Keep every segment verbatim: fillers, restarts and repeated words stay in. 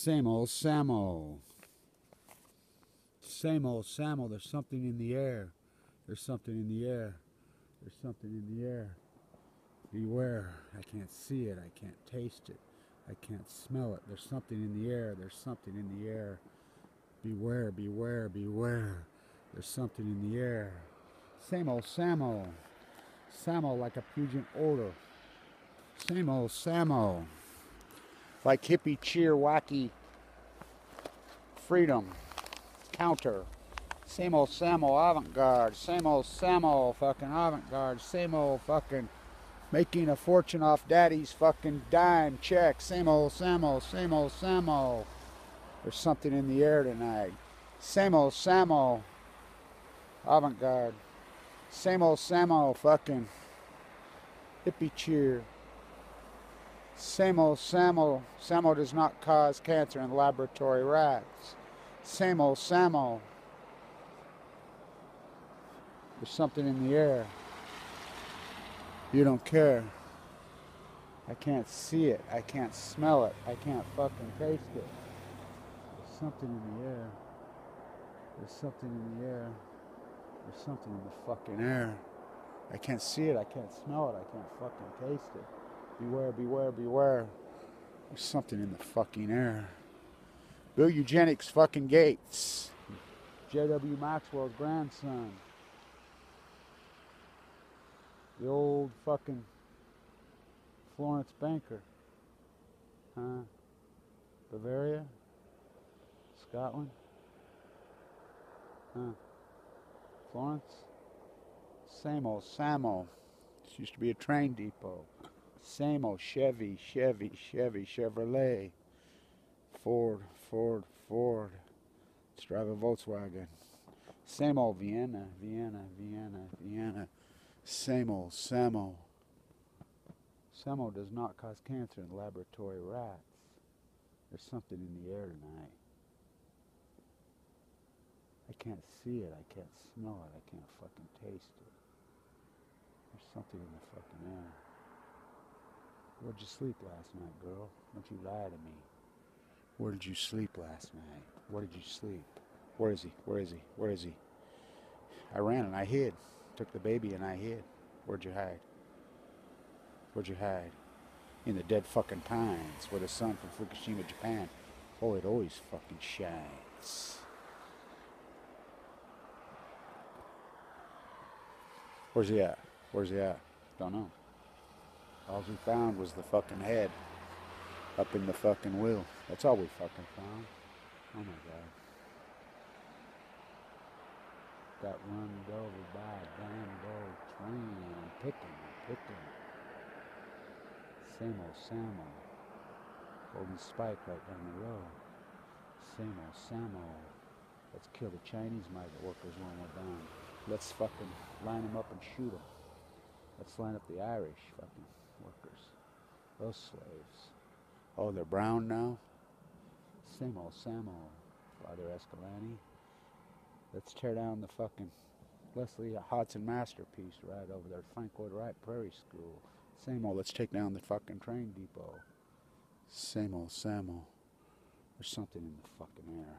Same old Samo. Same old Samo. There's something in the air. There's something in the air. There's something in the air. Beware. I can't see it. I can't taste it. I can't smell it. There's something in the air. There's something in the air. Beware, beware, beware. There's something in the air. Same old Samo. Samo like a Puget odor. Same old Samo. Like hippie cheer wacky freedom counter. Same old Samo avant-garde. Same old Samo fucking avant-garde. Same old fucking making a fortune off daddy's fucking dime check. Same old Samo. Same old Samo. There's something in the air tonight. Same old Samo avant-garde. Same old Samo fucking hippie cheer. Same old Samo. Samo does not cause cancer in laboratory rats. Same old Samo. There's something in the air. You don't care. I can't see it. I can't smell it. I can't fucking taste it. There's something in the air. There's something in the air. There's something in the fucking air. I can't see it. I can't smell it. I can't fucking taste it. Beware, beware, beware. There's something in the fucking air. Bill Eugenics fucking Gates. J. W. Maxwell's grandson. The old fucking Florence banker. Huh? Bavaria? Scotland? Huh? Florence? Same old Samo. This used to be a train depot. Same old Chevy, Chevy, Chevy, Chevrolet, Ford, Ford, Ford. Let's drive a Volkswagen. Same old Vienna, Vienna, Vienna, Vienna. Same old Samo. Samo does not cause cancer in laboratory rats. There's something in the air tonight. I can't see it, I can't smell it, I can't fucking taste it. There's something in the fucking air. Where'd you sleep last night, girl? Don't you lie to me. Where did you sleep last night? Where did you sleep? Where is he? Where is he? Where is he? I ran and I hid. Took the baby and I hid. Where'd you hide? Where'd you hide? In the dead fucking pines where the sun from Fukushima, Japan. Oh, it always fucking shines. Where's he at? Where's he at? Don't know. All we found was the fucking head up in the fucking wheel. That's all we fucking found. Oh my God. Got run over by a damn old train. I'm picking, picking. Same old Samo. Golden spike right down the road. Same old Samo. Let's kill the Chinese migrant workers when we're down. Let's fucking line them up and shoot them. Let's line up the Irish fucking workers. Those slaves. Oh, they're brown now? Same old Samo, Father Escalani. Let's tear down the fucking Leslie Hodson masterpiece right over there at Frank Lloyd Wright Prairie School. Same old, let's take down the fucking train depot. Same old Samo. There's something in the fucking air.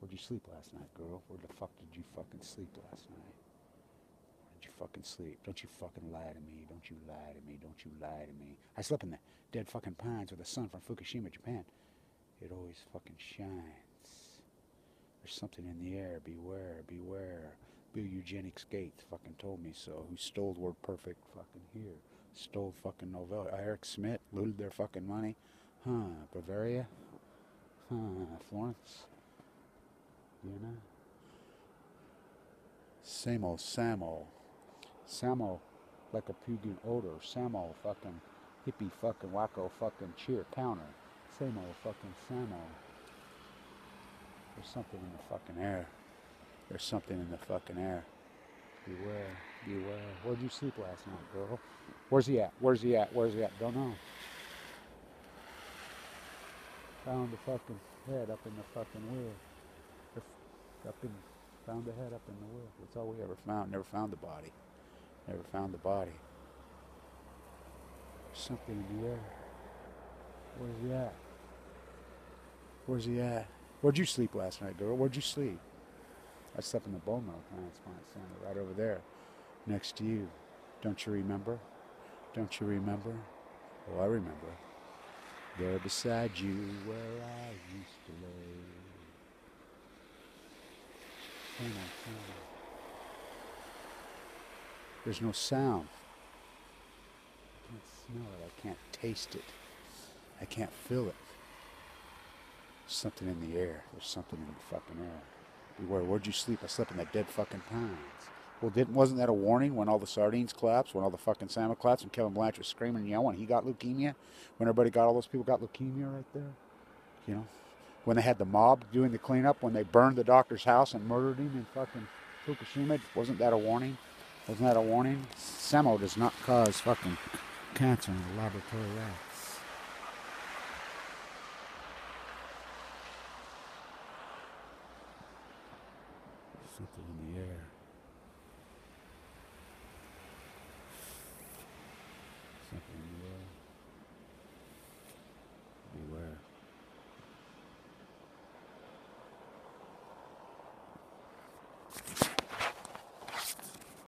Where'd you sleep last night, girl? Where the fuck did you fucking sleep last night? You fucking sleep. Don't you fucking lie to me. Don't you lie to me. Don't you lie to me. I slept in the dead fucking pines with the sun from Fukushima, Japan. It always fucking shines. There's something in the air. Beware. Beware. Bill Eugenics Gates fucking told me so. Who stole Word Perfect fucking here. Stole fucking Novella. Eric Smith looted their fucking money. Huh. Bavaria. Huh. Florence. Vienna. Same old Samo. Samo, like a Puget odor. Samo, fucking hippie, fucking wacko, fucking cheer counter. Same old fucking Samo. There's something in the fucking air. There's something in the fucking air. Beware, beware. Where'd you sleep last night, girl? Where's he at? Where's he at? Where's he at? Don't know. Found the fucking head up in the fucking wheel. Up in. Found the head up in the wheel. That's all we ever found. Never found the body. Never found the body. There's something in the air. Where's he at? Where's he at? Where'd you sleep last night, girl? Where'd you sleep? I slept in the bowl milk. That's my son, right over there, next to you. Don't you remember? Don't you remember? Oh, I remember. There beside you, where I used to lay. There's no sound. I can't smell it. I can't taste it. I can't feel it. There's something in the air. There's something in the fucking air. Beware. Where'd you sleep? I slept in that dead fucking pines. Well, didn't, wasn't that a warning when all the sardines collapsed, when all the fucking salmon collapsed, when Kevin Blanch was screaming and yelling, he got leukemia? When everybody got, all those people got leukemia right there? You know? When they had the mob doing the cleanup, when they burned the doctor's house and murdered him in fucking Fukushima, wasn't that a warning? Wasn't that a warning? Samo does not cause fucking cancer in the laboratory rats. Something in the air.